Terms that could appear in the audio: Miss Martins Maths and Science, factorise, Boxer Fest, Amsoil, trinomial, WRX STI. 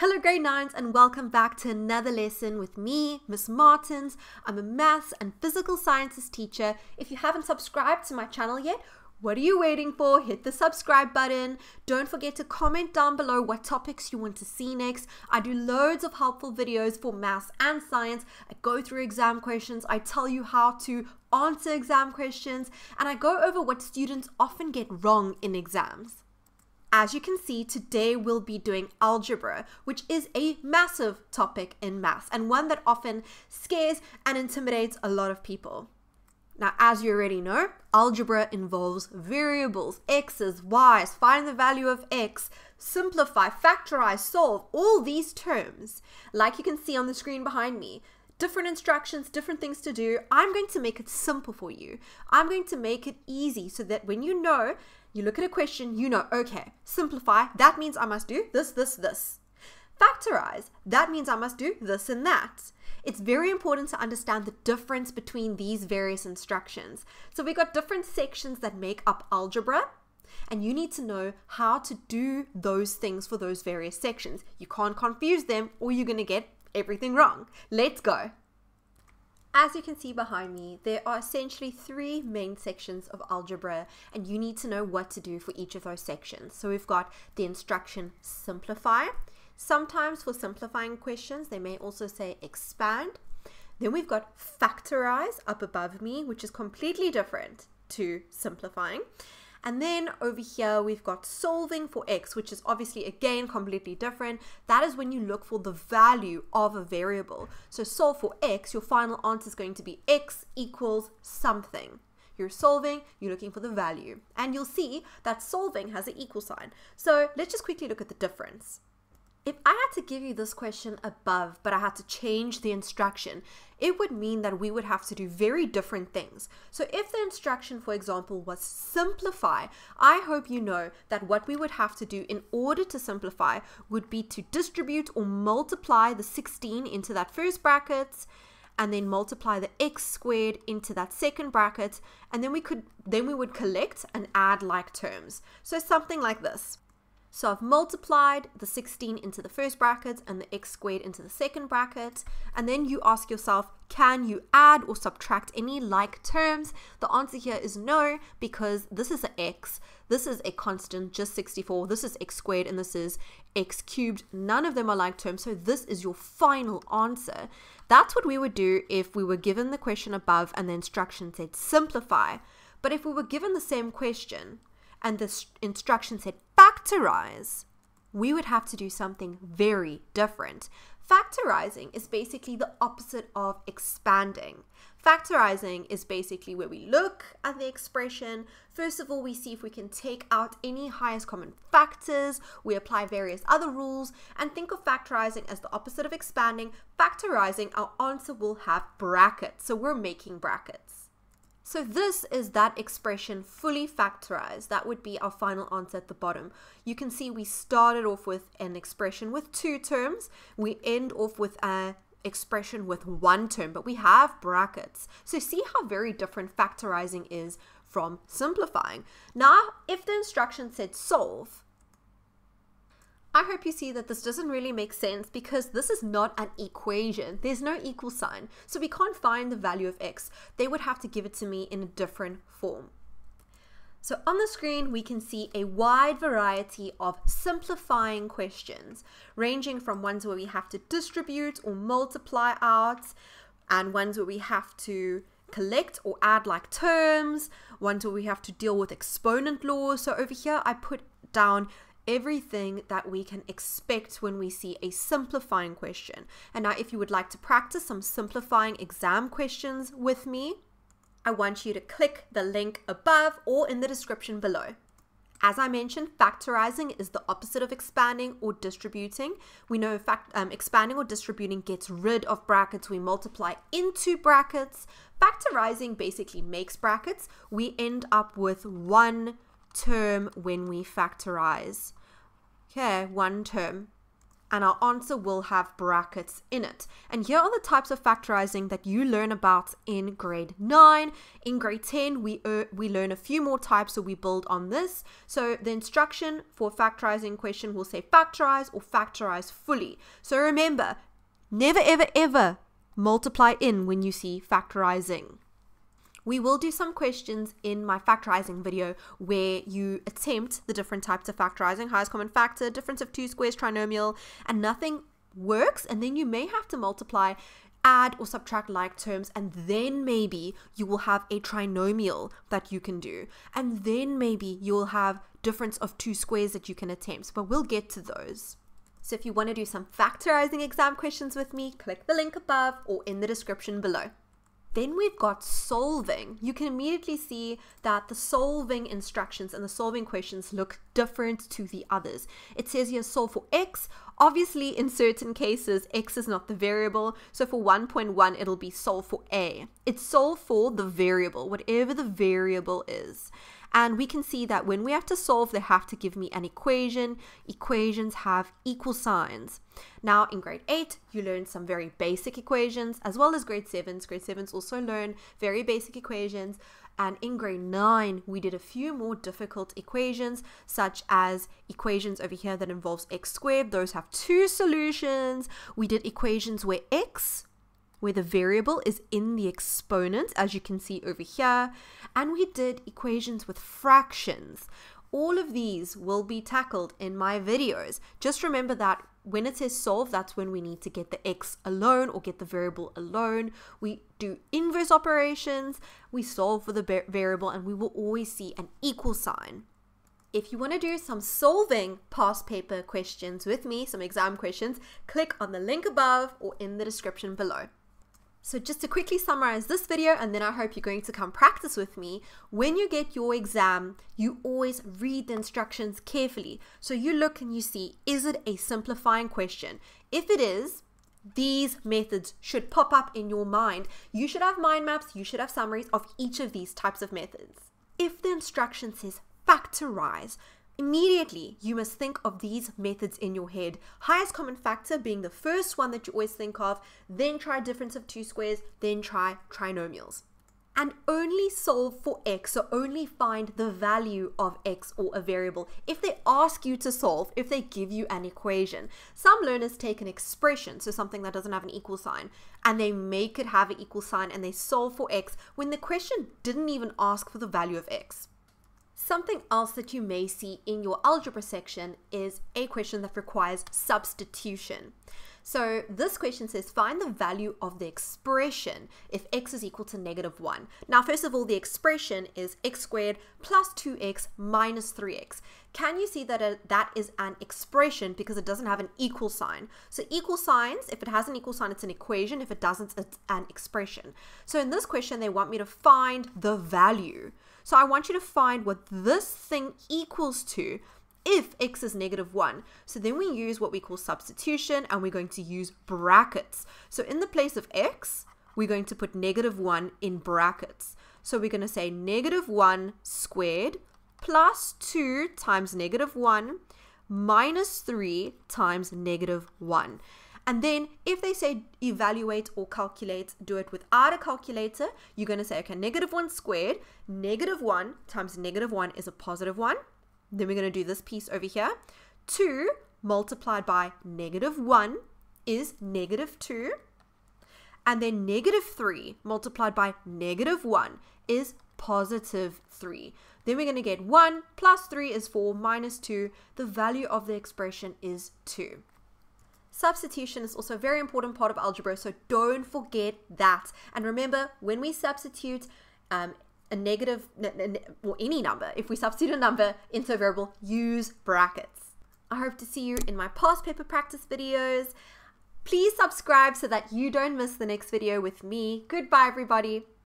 Hello grade 9s and welcome back to another lesson with me, Miss Martins. I'm a maths and physical sciences teacher. If you haven't subscribed to my channel yet, what are you waiting for? Hit the subscribe button. Don't forget to comment down below what topics you want to see next. I do loads of helpful videos for maths and science. I go through exam questions. I tell you how to answer exam questions, and I go over what students often get wrong in exams. As you can see, today we'll be doing algebra, which is a massive topic in maths and one that often scares and intimidates a lot of people. Now, as you already know, algebra involves variables, x's, y's, find the value of x, simplify, factorize, solve, all these terms. Like you can see on the screen behind me, different instructions, different things to do. I'm going to make it simple for you. I'm going to make it easy so that when you look at a question, you know, okay, simplify, that means I must do this, this, this. Factorize, that means I must do this and that. It's very important to understand the difference between these various instructions. So we've got different sections that make up algebra, and you need to know how to do those things for those various sections. You can't confuse them or you're going to get everything wrong. Let's go. As you can see behind me, there are essentially three main sections of algebra, and you need to know what to do for each of those sections. So we've got the instruction simplify. Sometimes for simplifying questions, they may also say expand. Then we've got factorize up above me, which is completely different to simplifying. And then over here, we've got solving for x, which is obviously, again, completely different. That is when you look for the value of a variable. So solve for x, your final answer is going to be x equals something. You're solving, you're looking for the value. And you'll see that solving has an equal sign. So let's just quickly look at the difference. If I had to give you this question above, but I had to change the instruction, it would mean that we would have to do very different things. So if the instruction, for example, was simplify, I hope you know that what we would have to do in order to simplify would be to distribute or multiply the 16 into that first bracket, and then multiply the x squared into that second bracket, and then we would collect and add like terms. So something like this. So I've multiplied the 16 into the first bracket and the x squared into the second bracket. And then you ask yourself, can you add or subtract any like terms? The answer here is no, because this is an x, this is a constant, just 64, this is x squared, and this is x cubed. None of them are like terms, so this is your final answer. That's what we would do if we were given the question above and the instruction said simplify. But if we were given the same question and the instruction said factorize, we would have to do something very different. Factorizing is basically the opposite of expanding. Factorizing is basically where we look at the expression. First of all, we see if we can take out any highest common factors. We apply various other rules, and think of factorizing as the opposite of expanding. Factorizing, our answer will have brackets, so we're making brackets. So this is that expression fully factorized. That would be our final answer at the bottom. You can see we started off with an expression with two terms. We end off with an expression with one term, but we have brackets. So see how very different factorizing is from simplifying. Now, if the instruction said solve, I hope you see that this doesn't really make sense because this is not an equation. There's no equal sign, so we can't find the value of x. They would have to give it to me in a different form. So on the screen, we can see a wide variety of simplifying questions, ranging from ones where we have to distribute or multiply out, and ones where we have to collect or add like terms, ones where we have to deal with exponent laws. So over here, I put down everything that we can expect when we see a simplifying question. And now if you would like to practice some simplifying exam questions with me, I want you to click the link above or in the description below. As I mentioned, factorizing is the opposite of expanding or distributing. We know expanding or distributing gets rid of brackets. We multiply into brackets. Factorizing basically makes brackets. We end up with one term when we factorize. Okay, one term. and our answer will have brackets in it. And here are the types of factorizing that you learn about in grade 9. In grade 10, we learn a few more types, so we build on this. So the instruction for factorizing question will say factorize or factorize fully. So remember, never ever ever multiply in when you see factorizing. We will do some questions in my factorizing video where you attempt the different types of factorizing: highest common factor, difference of two squares, trinomial, and nothing works. And then you may have to multiply, add or subtract like terms, and then maybe you will have a trinomial that you can do. And then maybe you'll have difference of two squares that you can attempt, but we'll get to those. So if you want to do some factorizing exam questions with me, click the link above or in the description below. Then we've got solving. You can immediately see that the solving instructions and the solving questions look different to the others. It says here solve for x. Obviously, in certain cases, x is not the variable. So for 1.1, it'll be solve for a. It's solve for the variable, whatever the variable is. And we can see that when we have to solve, they have to give me an equation. Equations have equal signs. Now in grade 8, you learn some very basic equations, as well as grade 7s. Grade 7s also learn very basic equations. And in grade 9, we did a few more difficult equations, such as equations over here that involves x squared. Those have two solutions. We did equations where x, where the variable is in the exponent, as you can see over here. And we did equations with fractions. All of these will be tackled in my videos. Just remember that when it says solve, that's when we need to get the x alone or get the variable alone. We do inverse operations, we solve for the variable, and we will always see an equal sign. If you want to do some solving past paper questions with me, some exam questions, click on the link above or in the description below. So just to quickly summarize this video, and then I hope you're going to come practice with me. When you get your exam, you always read the instructions carefully. So you look and you see, is it a simplifying question? If it is, these methods should pop up in your mind. You should have mind maps, you should have summaries of each of these types of methods. If the instruction says factorize, immediately you must think of these methods in your head. Highest common factor being the first one that you always think of, then try difference of two squares, then try trinomials. And only solve for x, so only find the value of x or a variable if they ask you to solve, if they give you an equation. Some learners take an expression, so something that doesn't have an equal sign, and they make it have an equal sign and they solve for x when the question didn't even ask for the value of x. Something else that you may see in your algebra section is a question that requires substitution. So this question says find the value of the expression if x is equal to -1. Now first of all, the expression is x squared plus 2x minus 3x. Can you see that that is an expression because it doesn't have an equal sign? So equal signs, if it has an equal sign, it's an equation. If it doesn't, it's an expression. So in this question, they want me to find the value. So I want you to find what this thing equals to if x is -1. So then we use what we call substitution, and we're going to use brackets. So in the place of x, we're going to put -1 in brackets. So we're going to say -1 squared plus 2 times -1 minus 3 times -1. And then if they say evaluate or calculate, do it without a calculator, you're going to say, okay, -1 squared, -1 times -1 is a +1. Then we're going to do this piece over here. 2 multiplied by -1 is -2. And then -3 multiplied by -1 is +3. Then we're going to get 1 plus 3 is 4 minus 2. The value of the expression is 2. Substitution is also a very important part of algebra, so don't forget that. And remember, when we substitute any number, if we substitute a number into a variable, use brackets. I hope to see you in my past paper practice videos. Please subscribe so that you don't miss the next video with me. Goodbye, everybody.